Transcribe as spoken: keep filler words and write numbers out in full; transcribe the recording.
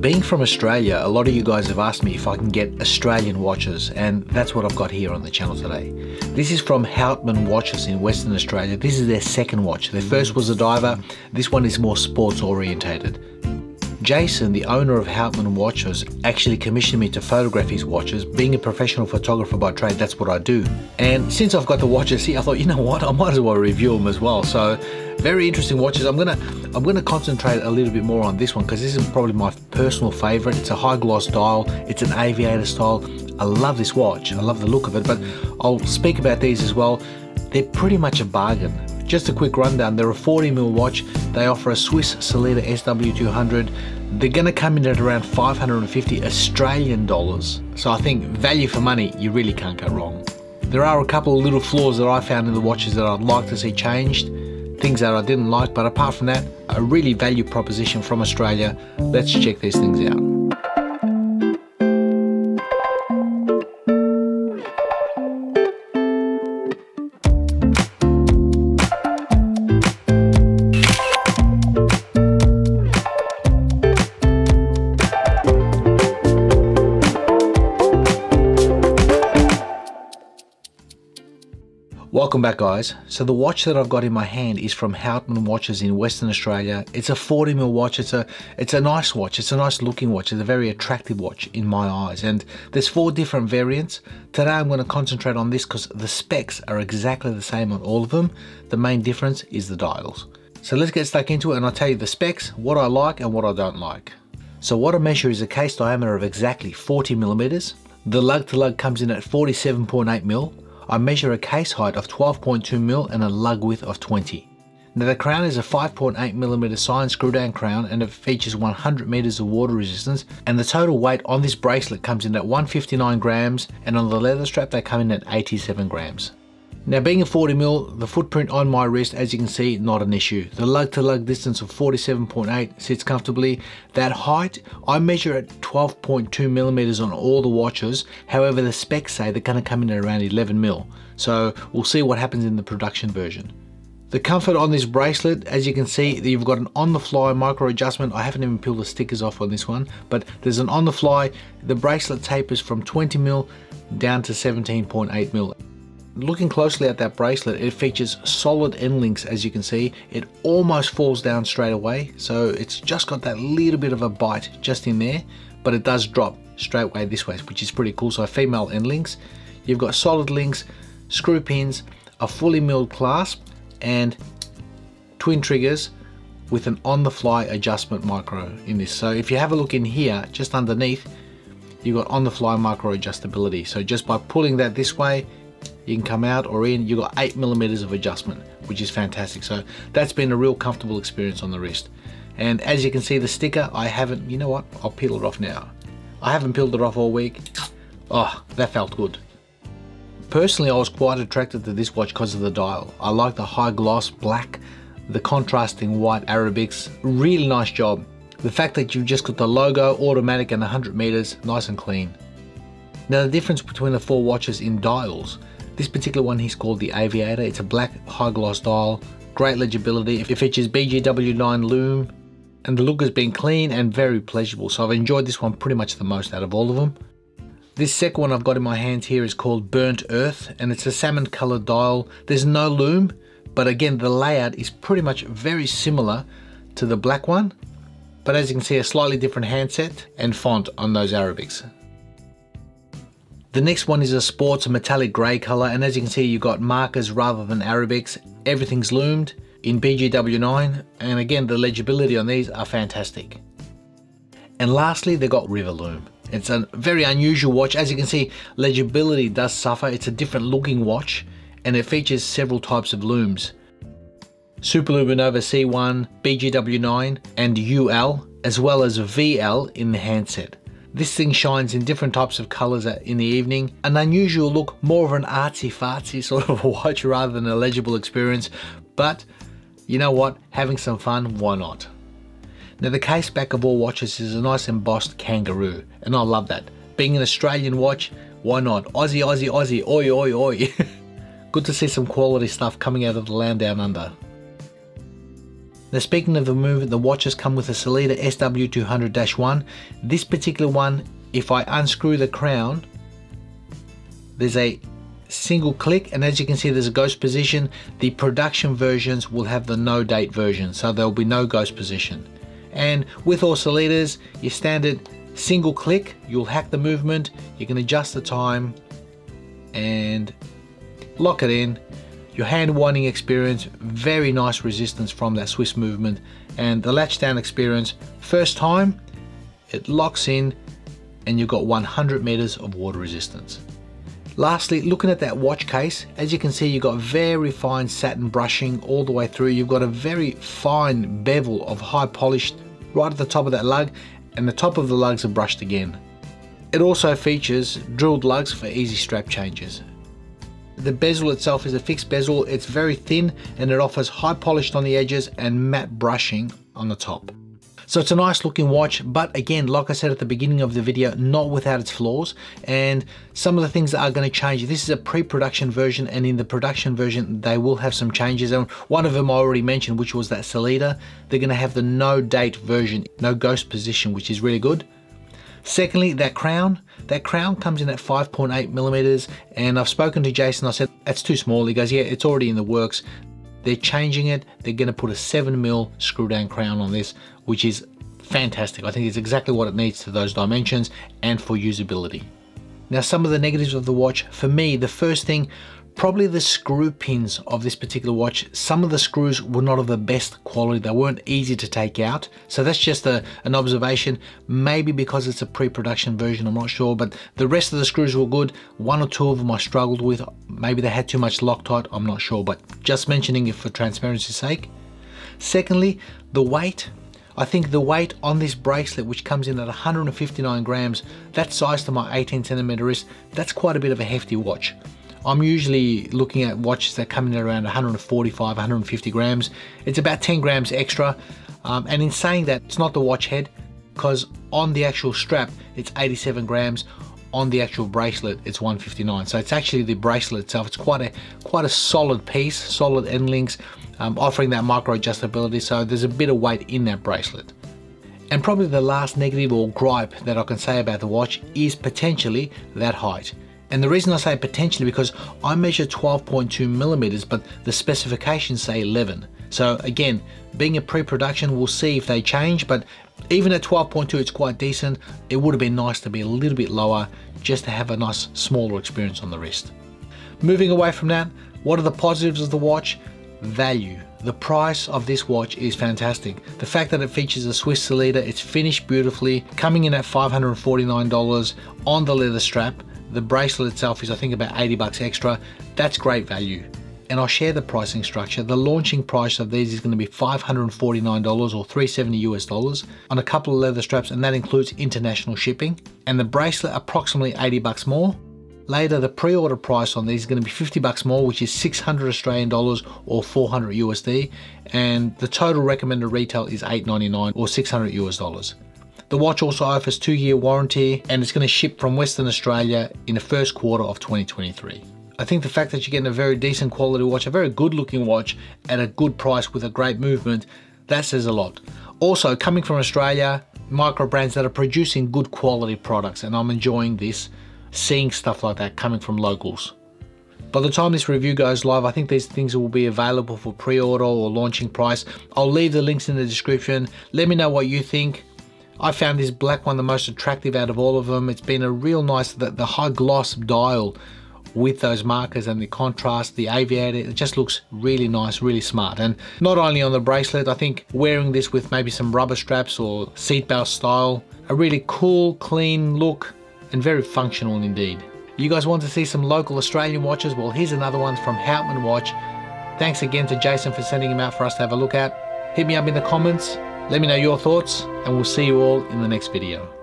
Being from Australia, a lot of you guys have asked me if I can get Australian watches, and that's what I've got here on the channel today. This is from Houtman Watches in Western Australia. This is their second watch. Their first was a diver. This one is more sports orientated. Jason, the owner of Houtman Watches, actually commissioned me to photograph his watches. Being a professional photographer by trade, that's what I do. And since I've got the watches here, I thought, you know what, I might as well review them as well. So, very interesting watches. I'm gonna, I'm gonna concentrate a little bit more on this one because this is probably my personal favorite. It's a high gloss dial. It's an aviator style. I love this watch. I love the look of it, but I'll speak about these as well. They're pretty much a bargain. Just a quick rundown, they're a forty millimeter watch. They offer a Swiss Sellita S W two hundred. They're gonna come in at around five hundred and fifty Australian dollars. So I think value for money, you really can't go wrong. There are a couple of little flaws that I found in the watches that I'd like to see changed, things that I didn't like, but apart from that, a really value proposition from Australia. Let's check these things out. Welcome back, guys. So the watch that I've got in my hand is from Houtman Watches in Western Australia. It's a forty millimeter watch. It's a it's a nice watch. It's a nice looking watch. It's a very attractive watch in my eyes. And there's four different variants. Today I'm going to concentrate on this because the specs are exactly the same on all of them. The main difference is the dials. So let's get stuck into it and I'll tell you the specs, what I like and what I don't like. So what I measure is a case diameter of exactly forty millimeters. The lug to lug comes in at forty-seven point eight mil. I measure a case height of twelve point two mil and a lug width of twenty. Now the crown is a five point eight millimeter signed screw down crown and it features one hundred meters of water resistance, and the total weight on this bracelet comes in at one hundred fifty-nine grams, and on the leather strap they come in at eighty-seven grams. Now being a forty mil, the footprint on my wrist, as you can see, not an issue. The lug to lug distance of forty-seven point eight sits comfortably. That height, I measure at twelve point two millimeters on all the watches. However, the specs say they're gonna come in at around eleven mil. So we'll see what happens in the production version. The comfort on this bracelet, as you can see, you've got an on-the-fly micro adjustment. I haven't even peeled the stickers off on this one, but there's an on-the-fly. The bracelet tapers from twenty mil down to seventeen point eight mil. Looking closely at that bracelet, it features solid end links, as you can see. It almost falls down straight away, so it's just got that little bit of a bite just in there, but it does drop straight away this way, which is pretty cool. So female end links, you've got solid links, screw pins, a fully milled clasp, and twin triggers with an on-the-fly adjustment micro in this. So if you have a look in here, just underneath, you've got on-the-fly micro adjustability. So just by pulling that this way, you can come out or in, you've got eight millimeters of adjustment, which is fantastic. So that's been a real comfortable experience on the wrist. And as you can see, the sticker, I haven't, you know what, I'll peel it off now. I haven't peeled it off all week. Oh, that felt good. Personally, I was quite attracted to this watch because of the dial. I like the high gloss black, the contrasting white Arabics, really nice job. The fact that you've just got the logo, automatic and one hundred meters, nice and clean. Now the difference between the four watches in dials, this particular one he's called the Aviator. It's a black high gloss dial, great legibility. It features B G W nine lume and the look has been clean and very pleasurable. So I've enjoyed this one pretty much the most out of all of them. This second one I've got in my hands here is called Burnt Earth and it's a salmon colored dial. There's no lume, but again, the layout is pretty much very similar to the black one. But as you can see, a slightly different handset and font on those Arabics. The next one is a sports metallic grey colour, and as you can see, you've got markers rather than Arabics. Everything's loomed in B G W nine, and again, the legibility on these are fantastic. And lastly, they've got River Lume. It's a very unusual watch. As you can see, legibility does suffer. It's a different looking watch, and it features several types of looms. Superluminova C one, B G W nine, and U L, as well as V L in the handset. This thing shines in different types of colours in the evening. An unusual look, more of an artsy-fartsy sort of a watch rather than a legible experience. But, you know what, having some fun, why not? Now the case back of all watches is a nice embossed kangaroo, and I love that. Being an Australian watch, why not? Aussie, Aussie, Aussie, oi, oi, oi. Good to see some quality stuff coming out of the land down under. Now speaking of the movement, the watches come with a Sellita S W two hundred dash one. This particular one, if I unscrew the crown, there's a single click, and as you can see there's a ghost position. The production versions will have the no date version, so there'll be no ghost position. And with all Sellitas, your standard single click, you'll hack the movement, you can adjust the time and lock it in. Your hand winding experience, very nice resistance from that Swiss movement, and the latch down experience, first time it locks in and you've got one hundred meters of water resistance. Lastly, looking at that watch case, as you can see you've got very fine satin brushing all the way through. You've got a very fine bevel of high polished right at the top of that lug, and the top of the lugs are brushed again. It also features drilled lugs for easy strap changes. The bezel itself is a fixed bezel, it's very thin, and it offers high polished on the edges and matte brushing on the top. So it's a nice looking watch, but again, like I said at the beginning of the video, not without its flaws, and some of the things that are going to change. This is a pre-production version, and in the production version they will have some changes, and one of them I already mentioned, which was that Sellita. They're going to have the no date version, no ghost position, which is really good. Secondly, that crown. That crown comes in at five point eight millimeters, and I've spoken to Jason, I said that's too small. He goes, yeah, it's already in the works. They're changing it, they're going to put a seven mil screw down crown on this, which is fantastic. I think it's exactly what it needs for those dimensions and for usability. Now some of the negatives of the watch, for me the first thing, probably the screw pins of this particular watch. Some of the screws were not of the best quality, they weren't easy to take out, so that's just a, an observation. Maybe because it's a pre-production version, I'm not sure, but the rest of the screws were good. One or two of them I struggled with, maybe they had too much Loctite, I'm not sure, but just mentioning it for transparency's sake. Secondly, the weight. I think the weight on this bracelet, which comes in at one hundred fifty-nine grams, that size to my eighteen centimeter wrist, that's quite a bit of a hefty watch. I'm usually looking at watches that come in at around one forty-five, one fifty grams. It's about ten grams extra. Um, and in saying that, it's not the watch head, because on the actual strap, it's eighty-seven grams. On the actual bracelet, it's one fifty-nine. So it's actually the bracelet itself. It's quite a quite a solid piece, solid end links, um, offering that micro adjustability. So there's a bit of weight in that bracelet. And probably the last negative or gripe that I can say about the watch is potentially that height. And the reason I say potentially, because I measure twelve point two millimeters, but the specifications say eleven. So again, being a pre-production, we'll see if they change, but even at twelve point two, it's quite decent. It would have been nice to be a little bit lower, just to have a nice smaller experience on the wrist. Moving away from that, what are the positives of the watch? Value. The price of this watch is fantastic. The fact that it features a Swiss Sellita, it's finished beautifully, coming in at five hundred forty-nine dollars on the leather strap. The bracelet itself is I think about eighty bucks extra. That's great value. And I'll share the pricing structure. The launching price of these is going to be five hundred forty-nine dollars or three hundred seventy US dollars on a couple of leather straps, and that includes international shipping. And the bracelet, approximately eighty bucks more. Later, the pre-order price on these is going to be fifty bucks more, which is six hundred Australian dollars or four hundred U S D. And the total recommended retail is eight ninety-nine or six hundred U S dollars. The watch also offers two year warranty, and it's going to ship from Western Australia in the first quarter of twenty twenty-three. I think the fact that you're getting a very decent quality watch, a very good looking watch at a good price with a great movement, that says a lot. Also, coming from Australia, micro brands that are producing good quality products, and I'm enjoying this, seeing stuff like that coming from locals. By the time this review goes live, I think these things will be available for pre-order or launching price. I'll leave the links in the description. Let me know what you think. I found this black one the most attractive out of all of them. It's been a real nice, the, the high gloss dial with those markers and the contrast, the aviator, it just looks really nice, really smart. And not only on the bracelet, I think wearing this with maybe some rubber straps or seatbelt style, a really cool, clean look and very functional indeed. You guys want to see some local Australian watches? Well, here's another one from Houtman Watch. Thanks again to Jason for sending him out for us to have a look at. Hit me up in the comments. Let me know your thoughts, and we'll see you all in the next video.